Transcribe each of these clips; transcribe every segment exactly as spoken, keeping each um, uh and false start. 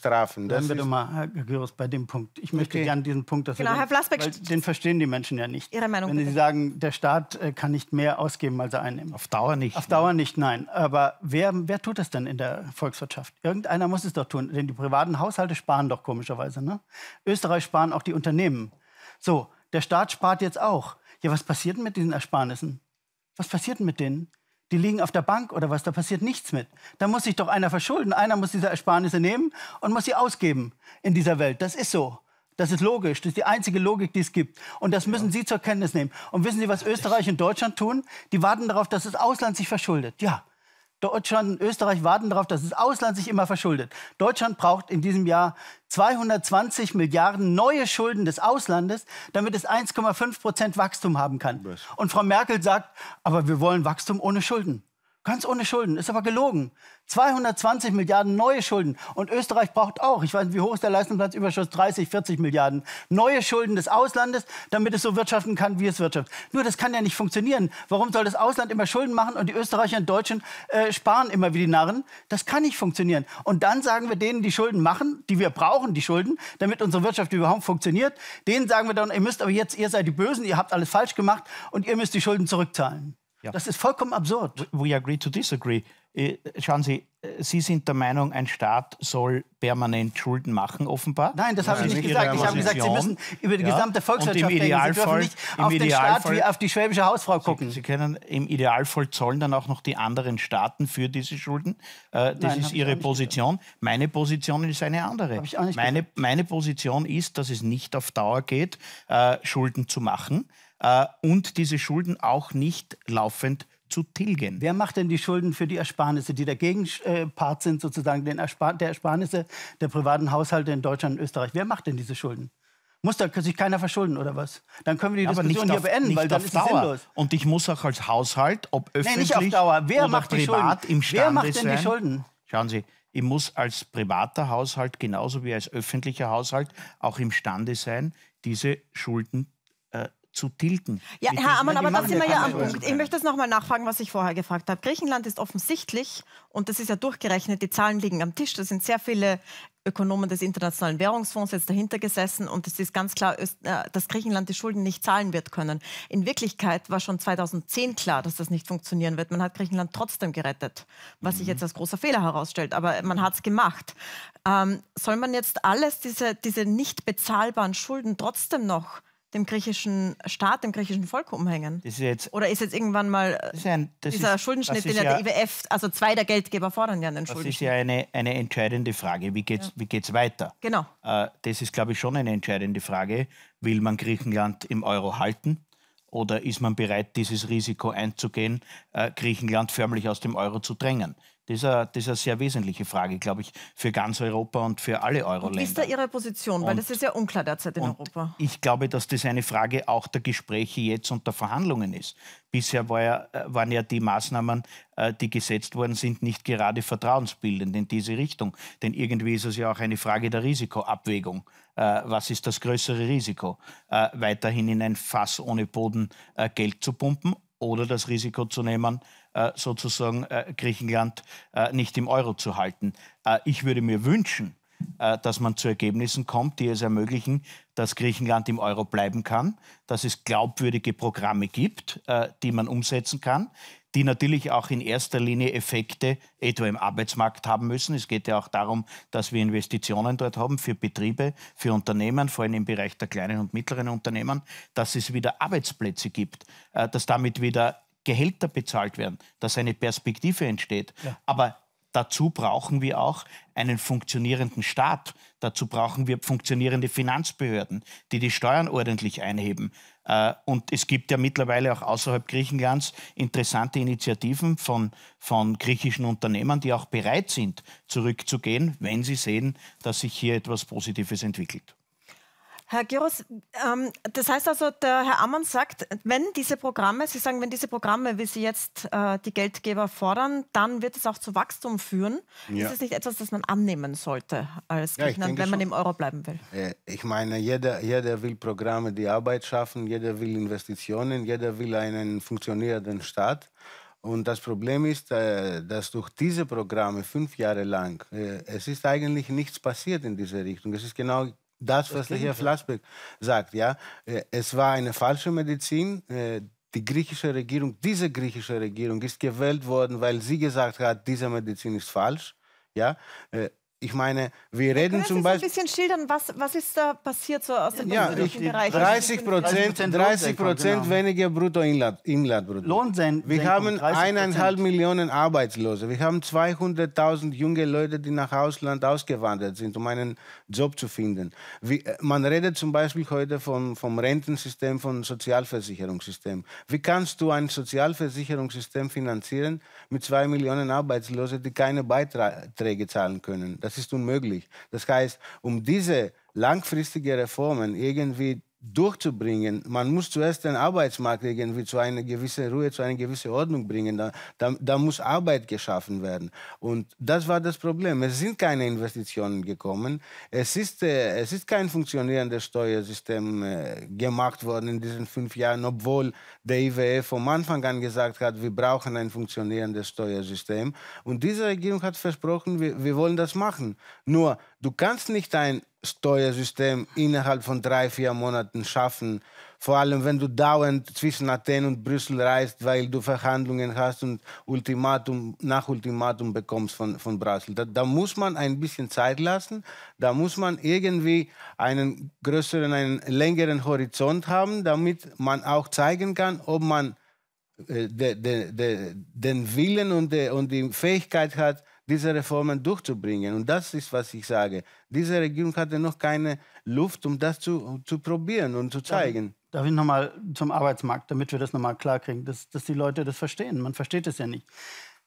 bestrafen. Bleiben wir doch mal, Herr Güros, bei dem Punkt. Ich möchte okay. gerne diesen Punkt, dass genau, wir den, Herr Flassbeck, weil den verstehen die Menschen ja nicht. Ihre Meinung, wenn bitte. Sie sagen, der Staat kann nicht mehr ausgeben, als er einnimmt. Auf Dauer nicht. Auf Dauer nicht, nein. Aber wer, wer tut das denn in der Volkswirtschaft? Irgendeiner muss es doch tun, denn die privaten Haushalte sparen doch komischerweise. Ne? Österreich sparen auch die Unternehmen. So, der Staat spart jetzt auch. Ja, was passiert denn mit diesen Ersparnissen? Was passiert denn mit denen? Die liegen auf der Bank oder was? Da passiert nichts mit. Da muss sich doch einer verschulden. Einer muss diese Ersparnisse nehmen und muss sie ausgeben in dieser Welt. Das ist so. Das ist logisch. Das ist die einzige Logik, die es gibt. Und das müssen Sie zur Kenntnis nehmen. Und wissen Sie, was Österreich und Deutschland tun? Die warten darauf, dass das Ausland sich verschuldet. Ja, Deutschland und Österreich warten darauf, dass das Ausland sich immer verschuldet. Deutschland braucht in diesem Jahr zweihundertzwanzig Milliarden neue Schulden des Auslandes, damit es eins Komma fünf Prozent Wachstum haben kann. Und Frau Merkel sagt, aber wir wollen Wachstum ohne Schulden. Ganz ohne Schulden. Ist aber gelogen. zweihundertzwanzig Milliarden neue Schulden. Und Österreich braucht auch, ich weiß nicht, wie hoch ist der Leistungsbilanzüberschuss? dreißig, vierzig Milliarden. Neue Schulden des Auslandes, damit es so wirtschaften kann, wie es wirtschaftet. Nur das kann ja nicht funktionieren. Warum soll das Ausland immer Schulden machen und die Österreicher und Deutschen äh, sparen immer wie die Narren? Das kann nicht funktionieren. Und dann sagen wir denen, die Schulden machen, die wir brauchen, die Schulden, damit unsere Wirtschaft überhaupt funktioniert, denen sagen wir dann, ihr müsst aber jetzt, ihr seid die Bösen, ihr habt alles falsch gemacht und ihr müsst die Schulden zurückzahlen. Ja. Das ist vollkommen absurd. We agree to disagree. Schauen Sie, Sie sind der Meinung, ein Staat soll permanent Schulden machen, offenbar? Nein, das habe ich nicht gesagt. Ich habe gesagt, Sie müssen über die gesamte Volkswirtschaft denken. Sie dürfen nicht auf den Staat wie auf die schwäbische Hausfrau gucken. Sie können im Idealfall zollen dann auch noch die anderen Staaten für diese Schulden. Äh, das ist Ihre Position. Meine Position ist eine andere. Meine, meine Position ist, dass es nicht auf Dauer geht, äh, Schulden zu machen. Uh, und diese Schulden auch nicht laufend zu tilgen. Wer macht denn die Schulden für die Ersparnisse, die dagegen äh, Part sind, sozusagen den Erspar der Ersparnisse der privaten Haushalte in Deutschland und Österreich? Wer macht denn diese Schulden? Muss da sich keiner verschulden oder was? Dann können wir die aber Diskussion nicht auf, hier beenden, nicht weil dann auf ist Dauer. Sinnlos. Und ich muss auch als Haushalt, ob öffentlich nee, nicht auf Dauer. Wer oder macht die privat Schulden? Imstande Wer macht denn sein? Die Schulden? Schauen Sie, ich muss als privater Haushalt genauso wie als öffentlicher Haushalt auch imstande sein, diese Schulden äh, zu tilgen. Ja, Herr Ammann, aber da sind wir ja am Punkt. Ich möchte das nochmal nachfragen, was ich vorher gefragt habe. Griechenland ist offensichtlich, und das ist ja durchgerechnet, die Zahlen liegen am Tisch, da sind sehr viele Ökonomen des Internationalen Währungsfonds jetzt dahinter gesessen und es ist ganz klar, dass Griechenland die Schulden nicht zahlen wird können. In Wirklichkeit war schon zweitausendzehn klar, dass das nicht funktionieren wird. Man hat Griechenland trotzdem gerettet, was sich jetzt als großer Fehler herausstellt, aber man hat es gemacht. Ähm, soll man jetzt alles, diese, diese nicht bezahlbaren Schulden trotzdem noch dem griechischen Staat, dem griechischen Volk umhängen? Das ist jetzt, oder ist jetzt irgendwann mal das ist ein, das dieser ist, Schuldenschnitt, den ja der I W F, also zwei der Geldgeber fordern ja einen Schuldenschnitt. Das ist ja eine, eine entscheidende Frage. Wie geht's, ja. wie geht's weiter? Genau. Äh, das ist, glaube ich, schon eine entscheidende Frage. Will man Griechenland im Euro halten? Oder ist man bereit, dieses Risiko einzugehen, äh, Griechenland förmlich aus dem Euro zu drängen? Das ist, eine, das ist eine sehr wesentliche Frage, glaube ich, für ganz Europa und für alle Euro-Länder. Wie ist da Ihre Position? Weil das ist ja unklar derzeit in Europa. Ich glaube, dass das eine Frage auch der Gespräche jetzt und der Verhandlungen ist. Bisher war ja, waren ja die Maßnahmen, die gesetzt worden sind, nicht gerade vertrauensbildend in diese Richtung. Denn irgendwie ist es ja auch eine Frage der Risikoabwägung. Was ist das größere Risiko? Weiterhin in ein Fass ohne Boden Geld zu pumpen oder das Risiko zu nehmen, sozusagen Griechenland nicht im Euro zu halten. Ich würde mir wünschen, dass man zu Ergebnissen kommt, die es ermöglichen, dass Griechenland im Euro bleiben kann, dass es glaubwürdige Programme gibt, die man umsetzen kann, die natürlich auch in erster Linie Effekte etwa im Arbeitsmarkt haben müssen. Es geht ja auch darum, dass wir Investitionen dort haben für Betriebe, für Unternehmen, vor allem im Bereich der kleinen und mittleren Unternehmen, dass es wieder Arbeitsplätze gibt, dass damit wieder Gehälter bezahlt werden, dass eine Perspektive entsteht. Ja. Aber dazu brauchen wir auch einen funktionierenden Staat. Dazu brauchen wir funktionierende Finanzbehörden, die die Steuern ordentlich einheben. Und es gibt ja mittlerweile auch außerhalb Griechenlands interessante Initiativen von, von griechischen Unternehmen, die auch bereit sind, zurückzugehen, wenn sie sehen, dass sich hier etwas Positives entwickelt. Herr Gyros, ähm, das heißt also, der Herr Ammann sagt, wenn diese Programme, Sie sagen, wenn diese Programme, wie Sie jetzt äh, die Geldgeber fordern, dann wird es auch zu Wachstum führen. Ja. Ist das nicht etwas, das man annehmen sollte als Griechenland, ja, wenn man schon im Euro bleiben will? Ich meine, jeder, jeder will Programme, die Arbeit schaffen, jeder will Investitionen, jeder will einen funktionierenden Staat. Und das Problem ist, dass durch diese Programme fünf Jahre lang, es ist eigentlich nichts passiert in diese Richtung. Es ist genau das, was Herr Flassbeck sagt. Ja? Es war eine falsche Medizin. Die griechische Regierung, diese griechische Regierung ist gewählt worden, weil sie gesagt hat, diese Medizin ist falsch. Ja? Ich meine, wir reden zum Beispiel... Können Sie ein bisschen schildern, was, was ist da passiert so aus dem ja, Bereich? dreißig Prozent weniger Bruttoinlandbrutto. Lohnsenkung. Wir haben eineinhalb Millionen Arbeitslose. Wir haben zweihunderttausend junge Leute, die nach Ausland ausgewandert sind, um einen Job zu finden. Wie, man redet zum Beispiel heute vom, vom Rentensystem, vom Sozialversicherungssystem. Wie kannst du ein Sozialversicherungssystem finanzieren mit zwei Millionen Arbeitslosen, die keine Beiträge zahlen können? Das Das ist unmöglich. Das heißt, um diese langfristigen Reformen irgendwie durchzubringen, man muss zuerst den Arbeitsmarkt irgendwie zu einer gewissen Ruhe, zu einer gewissen Ordnung bringen. Da, da, da muss Arbeit geschaffen werden. Und das war das Problem. Es sind keine Investitionen gekommen. Es ist, äh, es ist kein funktionierendes Steuersystem äh, gemacht worden in diesen fünf Jahren, obwohl der I W F vom Anfang an gesagt hat, wir brauchen ein funktionierendes Steuersystem. Und diese Regierung hat versprochen, wir, wir wollen das machen. Nur, du kannst nicht ein Steuersystem innerhalb von drei, vier Monaten schaffen. Vor allem, wenn du dauernd zwischen Athen und Brüssel reist, weil du Verhandlungen hast und Ultimatum nach Ultimatum bekommst von, von Brüssel. Da, da muss man ein bisschen Zeit lassen. Da muss man irgendwie einen größeren, einen längeren Horizont haben, damit man auch zeigen kann, ob man äh, de, de, de, den Willen und, de, und die Fähigkeit hat, diese Reformen durchzubringen. Und das ist, was ich sage. Diese Regierung hatte noch keine Luft, um das zu, zu probieren und zu zeigen. Darf, darf ich nochmal zum Arbeitsmarkt, damit wir das nochmal klarkriegen, dass, dass die Leute das verstehen. Man versteht es ja nicht.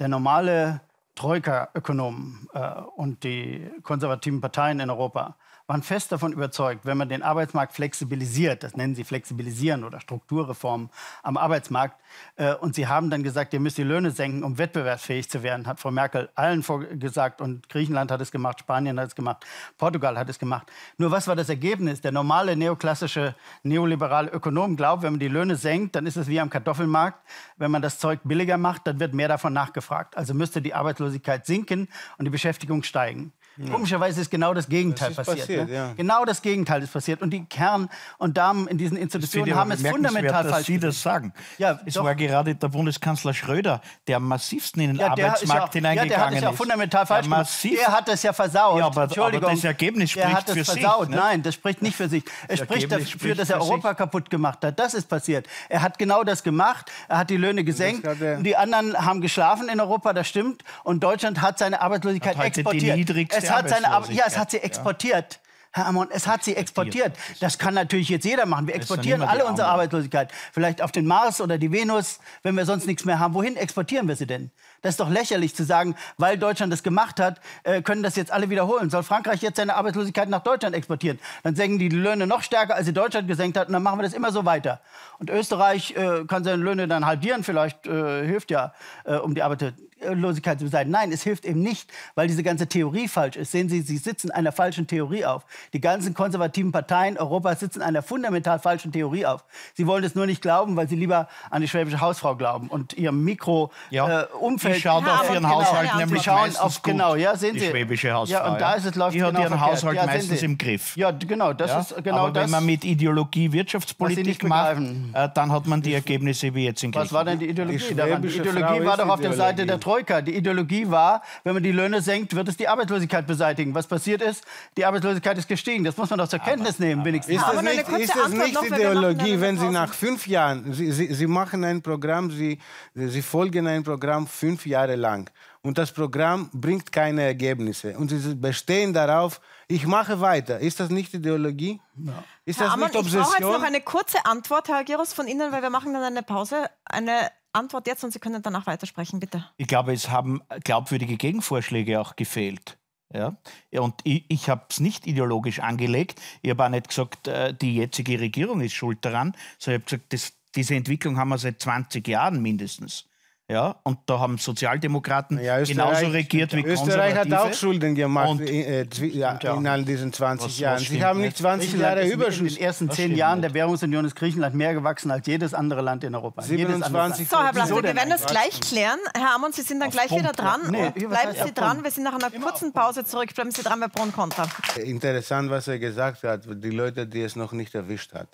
Der normale Troika-Ökonom äh, und die konservativen Parteien in Europa waren fest davon überzeugt, wenn man den Arbeitsmarkt flexibilisiert, das nennen sie Flexibilisieren oder Strukturreformen am Arbeitsmarkt, äh, und sie haben dann gesagt, ihr müsst die Löhne senken, um wettbewerbsfähig zu werden, hat Frau Merkel allen gesagt, und Griechenland hat es gemacht, Spanien hat es gemacht, Portugal hat es gemacht. Nur was war das Ergebnis? Der normale neoklassische, neoliberale Ökonom glaubt, wenn man die Löhne senkt, dann ist es wie am Kartoffelmarkt, wenn man das Zeug billiger macht, dann wird mehr davon nachgefragt. Also müsste die Arbeitslosigkeit sinken und die Beschäftigung steigen. Ja. Komischerweise ist genau das Gegenteil das passiert. passiert ne? ja. Genau das Gegenteil ist passiert. Und die Kern und Damen in diesen Institutionen haben es fundamental falsch gemacht. Das sagen. Ja, es doch. war gerade der Bundeskanzler Schröder, der am massivsten in den ja, Arbeitsmarkt auch, hineingegangen ist. Ja, der hat es ja auch fundamental falsch gemacht. Der hat das ja versaut. Ja, aber, Entschuldigung, aber das Ergebnis spricht der hat das für versaut. sich. Ne? Nein, das spricht nicht für sich. Es spricht dafür, spricht dass er Europa sich. kaputt gemacht hat. Das ist passiert. Er hat genau das gemacht. Er hat die Löhne gesenkt. Die anderen haben geschlafen in Europa, das stimmt. Und Deutschland hat seine Arbeitslosigkeit hat exportiert. Es hat seine Ar ja, es hat sie exportiert. Ja. Herr Amon, es hat sie exportiert. Das kann natürlich jetzt jeder machen. Wir exportieren alle unsere Arbeitslosigkeit. Vielleicht auf den Mars oder die Venus, wenn wir sonst nichts mehr haben. Wohin exportieren wir sie denn? Das ist doch lächerlich zu sagen, weil Deutschland das gemacht hat, können das jetzt alle wiederholen. Soll Frankreich jetzt seine Arbeitslosigkeit nach Deutschland exportieren? Dann senken die Löhne noch stärker, als sie Deutschland gesenkt hat. Und dann machen wir das immer so weiter. Und Österreich äh, kann seine Löhne dann halbieren. Vielleicht äh, hilft ja, äh, um die Arbeitslosigkeit. Losigkeit zu sein. Nein, es hilft eben nicht, weil diese ganze Theorie falsch ist. Sehen Sie, Sie sitzen einer falschen Theorie auf. Die ganzen konservativen Parteien Europas sitzen einer fundamental falschen Theorie auf. Sie wollen es nur nicht glauben, weil sie lieber an die schwäbische Hausfrau glauben und ihrem Mikro-Umfeld. Äh, die schauen ja, auf ihren genau, Haushalt genau, nämlich schauen auf, gut, genau, ja, sehen die Sie. schwäbische Hausfrau. Ja, und da ist es, läuft die genau hat ihren verkehrt. Haushalt ja, meistens im Griff. Ja, genau, das ja? ist genau Aber das. Wenn man mit Ideologie Wirtschaftspolitik macht, äh, dann hat man die Ergebnisse wie jetzt in Griechenland. Was war denn die Ideologie? Die, die Ideologie war doch auf der Seite der Troika. Die Ideologie war, wenn man die Löhne senkt, wird es die Arbeitslosigkeit beseitigen. Was passiert ist, die Arbeitslosigkeit ist gestiegen. Das muss man doch zur Kenntnis aber, nehmen, aber wenigstens. Ist das nicht, ist das nicht noch, Ideologie, wenn Sie nach fünf Jahren, Sie, Sie, Sie machen ein Programm, Sie, Sie folgen ein Programm fünf Jahre lang. Und das Programm bringt keine Ergebnisse. Und Sie bestehen darauf, ich mache weiter. Ist das nicht Ideologie? Ja. Ist das Herr Ammann, nicht Obsession? Ich brauche jetzt noch eine kurze Antwort, Herr Argyros, von Ihnen, weil wir machen dann eine Pause. Eine Antwort jetzt und Sie können danach weitersprechen, bitte. Ich glaube, es haben glaubwürdige Gegenvorschläge auch gefehlt. Ja? Und ich, ich habe es nicht ideologisch angelegt. Ich habe auch nicht gesagt, die jetzige Regierung ist schuld daran. So, ich habe gesagt, das, diese Entwicklung haben wir seit zwanzig Jahren mindestens. Ja, und da haben Sozialdemokraten ja, genauso regiert wie Österreich Konservative. Hat auch Schulden gemacht und, äh, ja, in all diesen zwanzig was, Jahren. Was Sie haben nicht zwanzig Jahre Überschuss. In den ersten zehn Jahren der Währungsunion ist Griechenland mehr gewachsen als jedes andere Land in Europa. siebenundzwanzig so, Herr Blasch, wir werden das gleich klären. Herr Amon, Sie sind dann Auf gleich Punkt. wieder dran. Nee, bleiben Sie dran, wir sind nach einer kurzen Pause zurück. Bleiben Sie dran bei Pro und Contra. Interessant, was er gesagt hat, die Leute, die es noch nicht erwischt hat.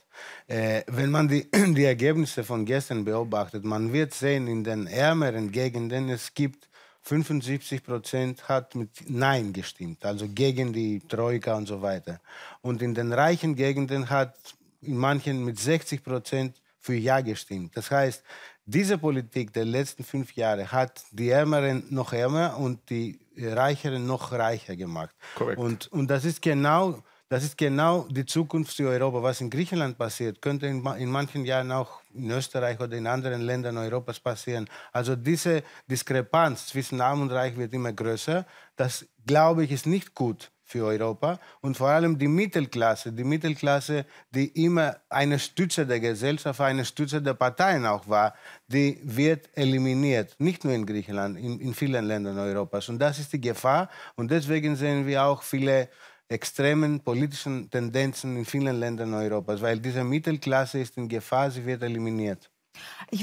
Äh, wenn man die, die Ergebnisse von gestern beobachtet, man wird sehen, in den ärmeren Gegenden, es gibt fünfundsiebzig Prozent hat mit Nein gestimmt, also gegen die Troika und so weiter. Und in den reichen Gegenden hat in manchen mit sechzig Prozent für Ja gestimmt. Das heißt, diese Politik der letzten fünf Jahre hat die Ärmeren noch ärmer und die Reicheren noch reicher gemacht. Korrekt. Und, und das ist genau... Das ist genau die Zukunft für Europa. Was in Griechenland passiert, könnte in, in manchen Jahren auch in Österreich oder in anderen Ländern Europas passieren. Also diese Diskrepanz zwischen Arm und Reich wird immer größer. Das, glaube ich, ist nicht gut für Europa. Und vor allem die Mittelklasse, die Mittelklasse, die immer eine Stütze der Gesellschaft, eine Stütze der Parteien auch war, die wird eliminiert. Nicht nur in Griechenland, in, in vielen Ländern Europas. Und das ist die Gefahr. Und deswegen sehen wir auch viele extremen politischen Tendenzen in vielen Ländern Europas, weil diese Mittelklasse ist in Gefahr, sie wird eliminiert. Ich